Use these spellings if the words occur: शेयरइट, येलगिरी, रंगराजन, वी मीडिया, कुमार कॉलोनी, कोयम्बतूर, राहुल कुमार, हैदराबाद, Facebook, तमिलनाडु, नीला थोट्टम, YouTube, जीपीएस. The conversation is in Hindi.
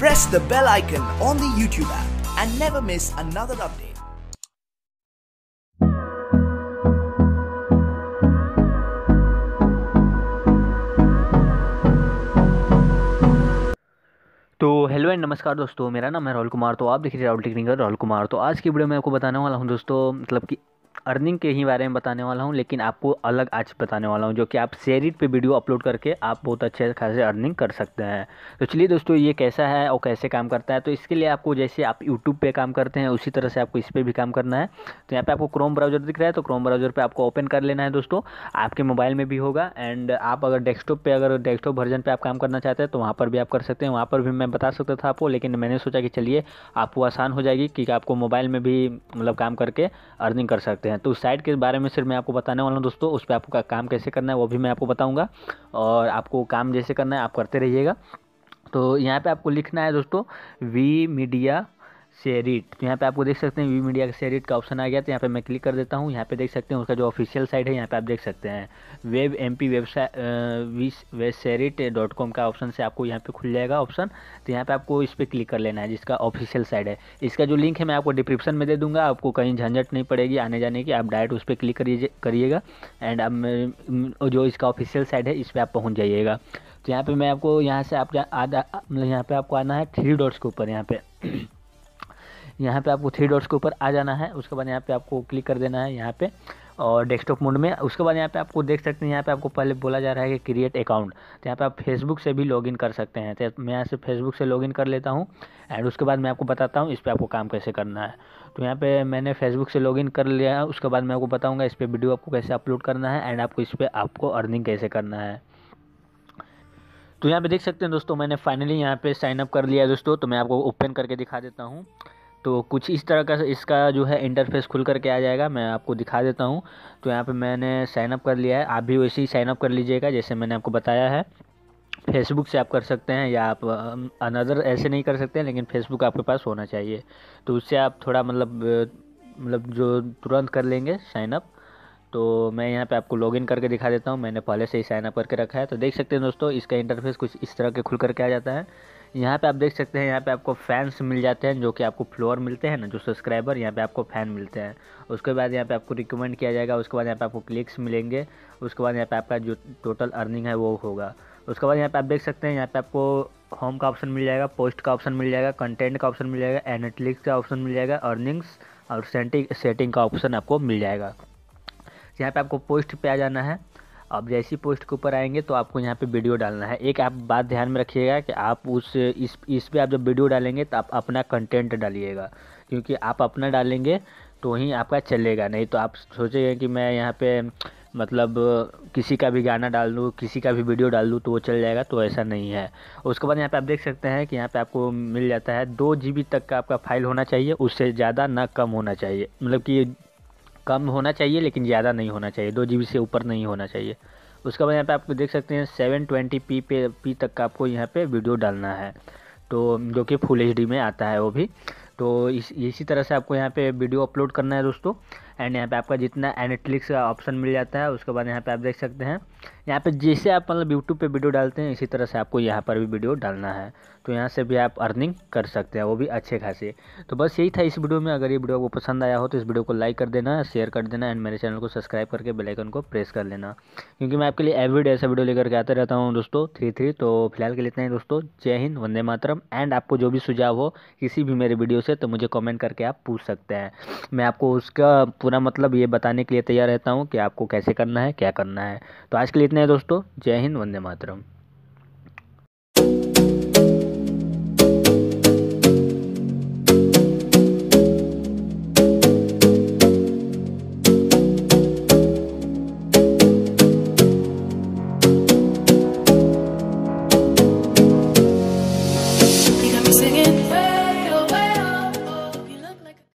Press the bell icon on the YouTube app and never miss another update. तो हेलो एंड नमस्कार दोस्तों, मेरा नाम है राहुल कुमार। तो आप देख रहे हैं राहुल टेक्निकल राहुल कुमार। तो आज की वीडियो में आपको बताने वाला हूं दोस्तों, मतलब कि अर्निंग के ही बारे में बताने वाला हूं, लेकिन आपको अलग आज बताने वाला हूं जो कि आप शेयरइट पे वीडियो अपलोड करके आप बहुत अच्छे खासे अर्निंग कर सकते हैं। तो चलिए दोस्तों, ये कैसा है और कैसे काम करता है। तो इसके लिए आपको जैसे आप यूट्यूब पे काम करते हैं उसी तरह से आपको इस पर भी काम करना है। तो यहाँ पर आपको क्रोम ब्राउज़र दिख रहा है, तो क्रोम ब्राउज़र पर आपको ओपन कर लेना है दोस्तों। आपके मोबाइल में भी होगा एंड आप अगर डेस्कटॉप वर्जन पर आप काम करना चाहते हैं तो वहाँ पर भी आप कर सकते हैं। वहाँ पर भी मैं बता सकता था आपको, लेकिन मैंने सोचा कि चलिए आपको आसान हो जाएगी कि आपको मोबाइल में भी मतलब काम करके अर्निंग कर सकते हैं। तो उस साइट के बारे में सिर्फ मैं आपको बताने वाला हूं दोस्तों। उस पर आपको काम कैसे करना है वो भी मैं आपको बताऊंगा, और आपको काम जैसे करना है आप करते रहिएगा। तो यहाँ पे आपको लिखना है दोस्तों वी मीडिया शेयरइट। तो यहाँ पे आपको देख सकते हैं वी मीडिया का शेयरइट का ऑप्शन आ गया। तो यहाँ पे मैं क्लिक कर देता हूँ। यहाँ पे देख सकते हैं उसका जो ऑफिशियल साइट है, यहाँ पे आप देख सकते हैं webmp वेबसाइट शेयरइट.com का ऑप्शन से आपको यहाँ पे खुल जाएगा ऑप्शन। तो यहाँ पे आपको इस पर क्लिक कर लेना है जिसका ऑफिशियल साइट है। इसका जो लिंक है मैं आपको डिस्क्रिप्शन में दे दूँगा, आपको कहीं झंझट नहीं पड़ेगी आने जाने की। आप डायरेक्ट उस पर क्लिक करिएगा एंड आप जो इसका ऑफिशियल साइट है इस पर आप पहुँच जाइएगा। तो यहाँ पर मैं आपको यहाँ से आप यहाँ पर आपको आना है 3 डॉट्स के ऊपर। यहाँ पे आपको 3 डॉट्स के ऊपर आ जाना है। उसके बाद यहाँ पे आपको क्लिक कर देना है यहाँ पे और डेस्कटॉप मोड में। उसके बाद यहाँ पे आपको देख सकते हैं, यहाँ पे आपको पहले बोला जा रहा है कि क्रिएट अकाउंट। तो यहाँ पे आप फेसबुक से भी लॉगिन कर सकते हैं। तो मैं यहाँ से फेसबुक से लॉगिन कर लेता हूँ एंड उसके बाद मैं आपको बताता हूँ इस पर आपको काम कैसे करना है। तो यहाँ पे मैंने फेसबुक से लॉगिन कर लिया है। उसके बाद मैं आपको बताऊँगा इस पर वीडियो आपको कैसे अपलोड करना है एंड आपको इस पर आपको अर्निंग कैसे करना है। तो यहाँ पर देख सकते हैं दोस्तों, मैंने फाइनली यहाँ पर साइनअप कर लिया है दोस्तों। तो मैं आपको ओपन करके दिखा देता हूँ। तो कुछ इस तरह का इसका जो है इंटरफेस खुल करके आ जाएगा, मैं आपको दिखा देता हूं। तो यहाँ पे मैंने साइनअप कर लिया है, आप भी वैसे ही साइनअप कर लीजिएगा जैसे मैंने आपको बताया है। फेसबुक से आप कर सकते हैं या आप अनदर ऐसे नहीं कर सकते हैं, लेकिन फेसबुक आपके पास होना चाहिए। तो उससे आप थोड़ा मतलब जो तुरंत कर लेंगे साइनअप। तो मैं यहाँ पे आपको लॉगिन करके दिखा देता हूँ, मैंने पहले से ही साइनअप करके रखा है। तो देख सकते हैं दोस्तों, इसका इंटरफेस कुछ इस तरह के खुल करके आ जाता है। यहाँ पे आप देख सकते हैं, यहाँ पे आपको फैंस मिल जाते हैं जो कि आपको फ्लोअर मिलते हैं ना, जो सब्सक्राइबर, यहाँ पे आपको फ़ैन मिलते हैं। उसके बाद यहाँ पे आपको रिकमेंड किया जाएगा। उसके बाद यहाँ पे आपको क्लिक्स मिलेंगे। उसके बाद यहाँ पे आपका जो टोटल अर्निंग है वो होगा। उसके बाद यहाँ पे आप देख सकते हैं, यहाँ पे आपको होम का ऑप्शन मिल जाएगा, पोस्ट का ऑप्शन मिल जाएगा, कंटेंट का ऑप्शन मिल जाएगा, एनालिटिक्स का ऑप्शन मिल जाएगा, अर्निंग्स और सेटिंग का ऑप्शन आपको मिल जाएगा। यहाँ पर आपको पोस्ट पर आ जाना है। अब जैसी पोस्ट के ऊपर आएंगे तो आपको यहाँ पे वीडियो डालना है। एक आप बात ध्यान में रखिएगा कि आप इस पर आप जब वीडियो डालेंगे तो आप अपना कंटेंट डालिएगा, क्योंकि आप अपना डालेंगे तो ही आपका चलेगा। नहीं तो आप सोचेंगे कि मैं यहाँ पे मतलब किसी का भी गाना डाल दूँ, किसी का भी वीडियो डाल दूँ तो वो चल जाएगा, तो ऐसा नहीं है। उसके बाद यहाँ पे आप देख सकते हैं कि यहाँ पे आपको मिल जाता है 2 GB तक का आपका फाइल होना चाहिए, उससे ज़्यादा ना कम होना चाहिए। मतलब कि कम होना चाहिए लेकिन ज़्यादा नहीं होना चाहिए, 2 GB से ऊपर नहीं होना चाहिए। उसके बाद यहाँ पे आपको देख सकते हैं 720p पे पी तक का आपको यहाँ पे वीडियो डालना है, तो जो कि फुल एचडी में आता है वो भी। तो इसी तरह से आपको यहाँ पे वीडियो अपलोड करना है दोस्तों। एंड यहाँ पे आपका जितना एनालिटिक्स का ऑप्शन मिल जाता है। उसके बाद यहाँ पे आप देख सकते हैं, यहाँ पे जैसे आप मतलब यूट्यूब पे वीडियो डालते हैं इसी तरह से आपको यहाँ पर भी वीडियो डालना है। तो यहाँ से भी आप अर्निंग कर सकते हैं, वो भी अच्छे खासे। तो बस यही था इस वीडियो में। अगर ये वीडियो आपको पसंद आया हो तो इस वीडियो को लाइक कर देना, शेयर कर देना एंड मेरे चैनल को सब्सक्राइब करके बेल आइकन को प्रेस कर लेना, क्योंकि मैं आपके लिए एवरीडे ऐसा वीडियो लेकर के आता रहता हूँ दोस्तों। तो फिलहाल के लिए इतना ही दोस्तों। जय हिंद, वंदे मातरम। एंड आपको जो भी सुझाव हो किसी भी मेरे वीडियो से तो मुझे कमेंट करके आप पूछ सकते हैं। मैं आपको उसका पूरा मतलब ये बताने के लिए तैयार रहता हूँ कि आपको कैसे करना है, क्या करना है। तो आज के लिए इतना ही दोस्तों। जय हिंद, वंदे मातरम।